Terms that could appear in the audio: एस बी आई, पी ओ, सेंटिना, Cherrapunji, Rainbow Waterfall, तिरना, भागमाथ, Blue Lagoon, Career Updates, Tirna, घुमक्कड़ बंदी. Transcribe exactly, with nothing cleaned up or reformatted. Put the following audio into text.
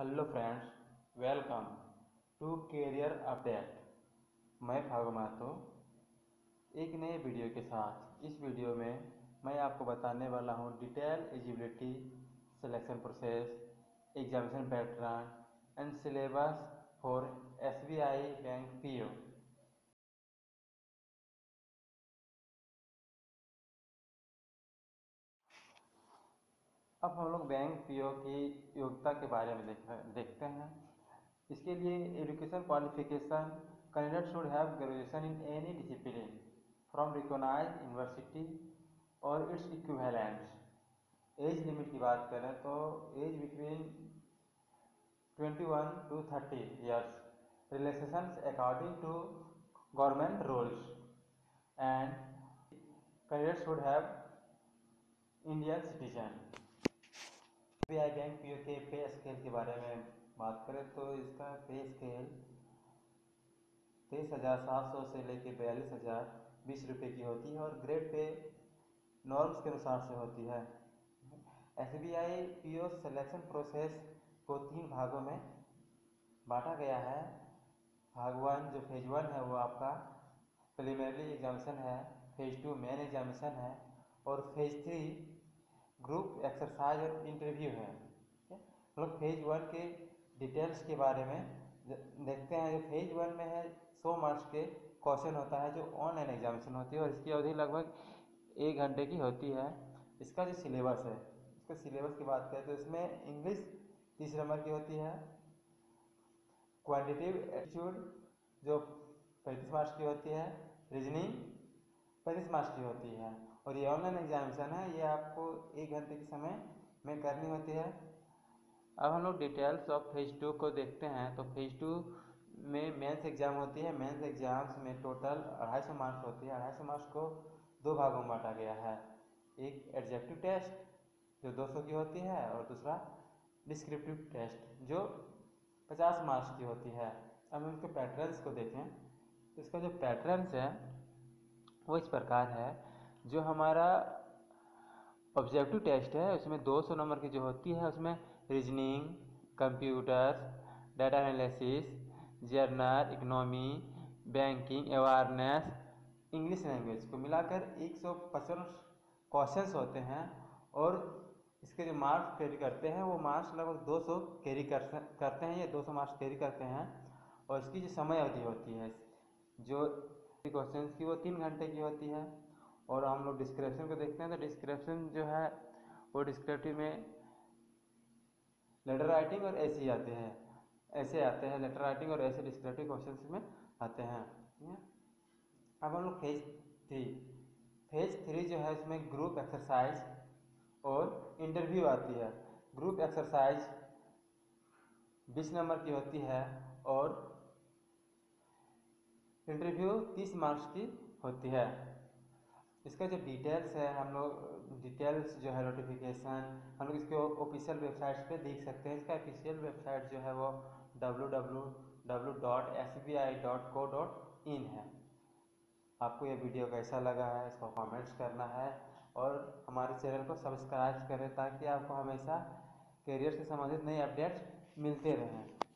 Hello friends, welcome to career update. मैं भागमाथ हूँ एक नए वीडियो के साथ। इस वीडियो में मैं आपको बताने वाला हूँ detail eligibility, selection process, examination pattern and syllabus for एस बी आई bank पी ओ। अब हम लोग बैंक पी ओ की योग्यता के बारे में देखते हैं। इसके लिए education qualification, candidate should have graduation in any discipline from recognised university और इट्स इक्विवेलेंट्स। एज लिमिट की बात करें तो age between twenty one to thirty years, relaxations according to government rules and candidate should have Indian citizen. एस बी आई bank पी ओ के pay scale के बारे में बात करें तो इसका पे स्केल तेईस हज़ार सात सौ से लेकर बयालीस हज़ार बीस रुपये की होती है और ग्रेड पे नॉर्म्स के अनुसार से होती है। एस बी आई पी ओ selection process को तीन भागों में बांटा गया है। भाग वन जो फेज वन है वो आपका प्रीलिमिनरी एग्जामिनेशन है, फेज टू मेन एग्जामिनेशन है और फेज थ्री ग्रुप एक्सरसाइज और इंटरव्यू है। हम लोग फेज वन के डिटेल्स के बारे में देखते हैं। जो फेज वन में है सौ मार्क्स के क्वेश्चन होता है जो ऑनलाइन एग्जामिनेशन होती है और इसकी अवधि लगभग एक घंटे की होती है। इसका जो सिलेबस है, इसका सिलेबस की बात करें तो इसमें इंग्लिश तीस नंबर की होती है, क्वांटिटेटिव एटीट्यूड जो पैंतीस मार्क्स की होती है, रीजनिंग पैंतीस मार्क्स की होती है और ये ऑनलाइन एग्जामिनेशन है। ये आपको एक घंटे के समय में करनी होती है। अब हम लोग डिटेल्स ऑफ फेज टू को देखते हैं। तो फेज टू में मेंस एग्ज़ाम होती है। मेंस एग्ज़ाम्स में टोटल अढ़ाई सौ मार्क्स होती है। अढ़ाई सौ मार्क्स को दो भागों में बांटा गया है। एक एडजेक्टिव टेस्ट जो दो सौ की होती है और दूसरा डिस्क्रिप्टिव टेस्ट जो पचास मार्क्स की होती है। अब हम इसके पैटर्न्स को देखें तो इसका जो पैटर्न्स है वो इस प्रकार है। जो हमारा ऑब्जेक्टिव टेस्ट है उसमें दो सौ नंबर की जो होती है उसमें reasoning, computers, data analysis, general, economy, banking, awareness, English language को मिलाकर एक सौ पचपन क्वेश्चन होते हैं और इसके जो मार्क्स कैरी करते हैं वो मार्क्स लगभग दो सौ कैरी करते हैं। ये दो सौ मार्क्स कैरी करते हैं और इसकी जो समय अवधि होती है जो क्वेश्चन की वो तीन घंटे की होती है। और हम लोग डिस्क्रिप्शन को देखते हैं तो डिस्क्रिप्शन जो है वो डिस्क्रिप्टिव में लेटर राइटिंग और ऐसे आते हैं, ऐसे आते हैं लेटर राइटिंग और ऐसे डिस्क्रिप्टिव क्वेश्चंस में आते हैं। अब हम लोग फेज थ्री फेज थ्री जो है इसमें ग्रुप एक्सरसाइज और इंटरव्यू आती है। ग्रुप एक्सरसाइज बीस नंबर की होती है और इंटरव्यू तीस मार्क्स की होती है। इसका जो डिटेल्स है हम लोग डिटेल्स जो है नोटिफिकेशन हम लोग इसके ऑफिशियल वेबसाइट्स पे देख सकते हैं। इसका ऑफिशियल वेबसाइट जो है वो W W W dot एस बी आई dot co dot in है। आपको ये वीडियो कैसा लगा है इसको कमेंट्स करना है और हमारे चैनल को सब्सक्राइब करें ताकि आपको हमेशा करियर से संबंधित नई अपडेट्स मिलते रहें।